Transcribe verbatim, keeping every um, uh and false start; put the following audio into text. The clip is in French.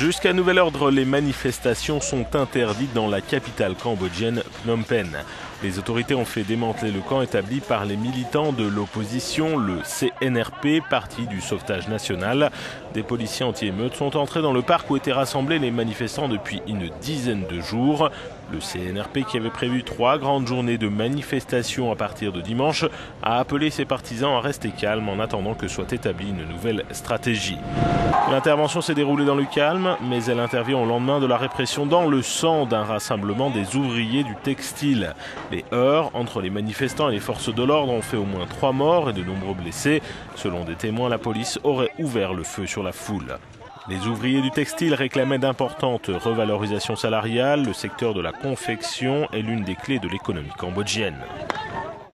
Jusqu'à nouvel ordre, les manifestations sont interdites dans la capitale cambodgienne, Phnom Penh. Les autorités ont fait démanteler le camp établi par les militants de l'opposition, le C N R P, parti du sauvetage national. Des policiers anti-émeutes sont entrés dans le parc où étaient rassemblés les manifestants depuis une dizaine de jours. Le C N R P, qui avait prévu trois grandes journées de manifestations à partir de dimanche, a appelé ses partisans à rester calmes en attendant que soit établie une nouvelle stratégie. L'intervention s'est déroulée dans le calme, mais elle intervient au lendemain de la répression dans le sang d'un rassemblement des ouvriers du textile. Les heurts entre les manifestants et les forces de l'ordre ont fait au moins trois morts et de nombreux blessés. Selon des témoins, la police aurait ouvert le feu sur la foule. Les ouvriers du textile réclamaient d'importantes revalorisations salariales. Le secteur de la confection est l'une des clés de l'économie cambodgienne.